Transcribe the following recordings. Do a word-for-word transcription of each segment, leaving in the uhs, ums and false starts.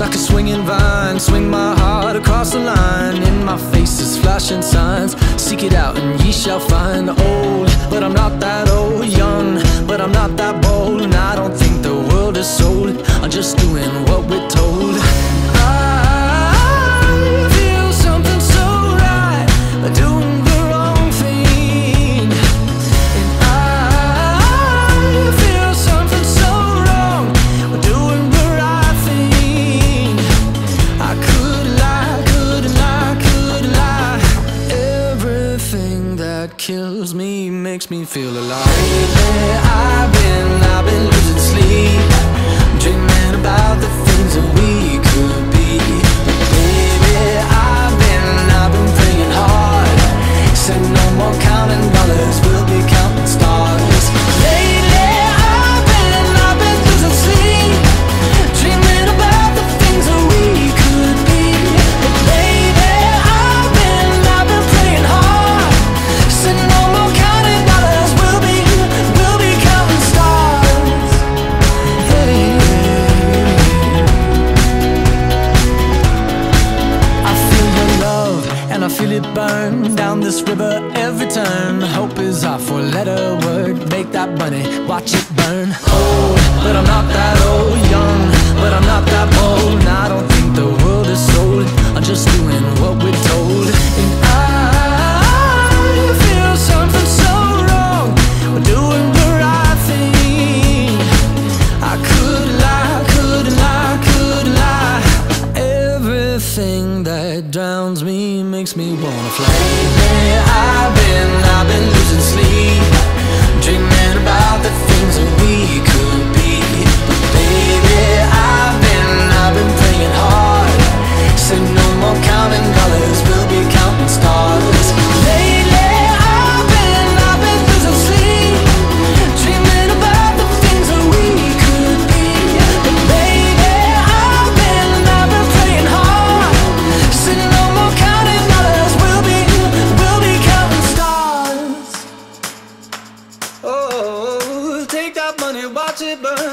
Like a swinging vine, swing my heart across the line. In my face is flashing signs. Seek it out and ye shall find. Old, but I'm not that old. Young, but I'm not that bold. And I don't think the world is sold. I'm just doing what we're told. I feel something so right, doing the wrong thing. And I feel something so wrong, doing the right thing. I could lie, could lie, could lie. Everything that kills me makes me feel alive. Baby, I've been, I've been losing sleep, dreaming about the things that we could be. Baby, I've been, I've been praying hard. Said no more counting dollars, we'll be counting stars. Lately, I've been, I've been losing sleep, dreaming about the things that we could be. But baby, I've been, I've been praying hard. Said no more counting dollars, we'll be, we'll be counting stars. Hey. I feel your love, and I feel it burn down this river every turn. Hope is our four-letter word. Make that money, watch it burn. Old, but I'm not that old. Young, but I'm not that bold. And I don't think the world is sold. I'm just doing what we're told. And I feel something so wrong, we're doing the right thing. I could lie, could lie, could lie. Everything that drowns me makes me wanna fly. Lately, I've been, I've been losing sleep, dreaming about the things that we could be. But baby, I've been, I've been praying hard. Said no more counting dollars, we'll be counting stars. Lately, I've been, I've been losing sleep, dreaming about the things that we could be. But baby, I've been, I've been praying hard. Said no more counting dollars, we'll be, we'll be counting stars. Oh, take that money, watch it burn.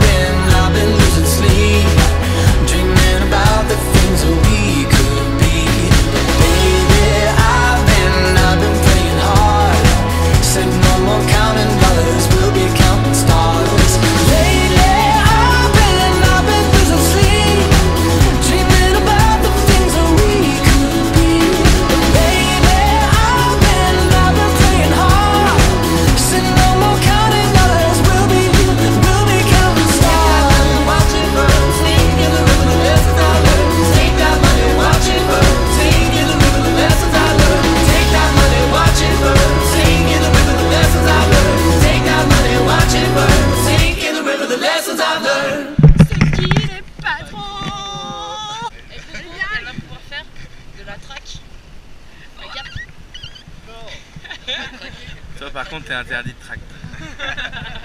been, I've been losing sleep, dreaming about the things that we could be. But baby, I've been, I've been praying hard. Said no more counting dollars, we'll be counting stars. Lately, I've been, I've been losing sleep, dreaming about the things that we could be. But baby, I've been, I've been praying hard. Said no more counting dollars, we'll be, we'll be counting stars. Watch it burn, sink in the river, the lessons I learned. Take that money, watch it burn, sink in the river, the lessons I learned. Take that money, watch it burn, sink in the river, the lessons I learned. Take that money, watch it burn, sink in the river, the lessons I've learned. C'est qui les patrons? Et vous, on va pouvoir faire de la traque. Regarde. Toi par contre t'es interdit de track.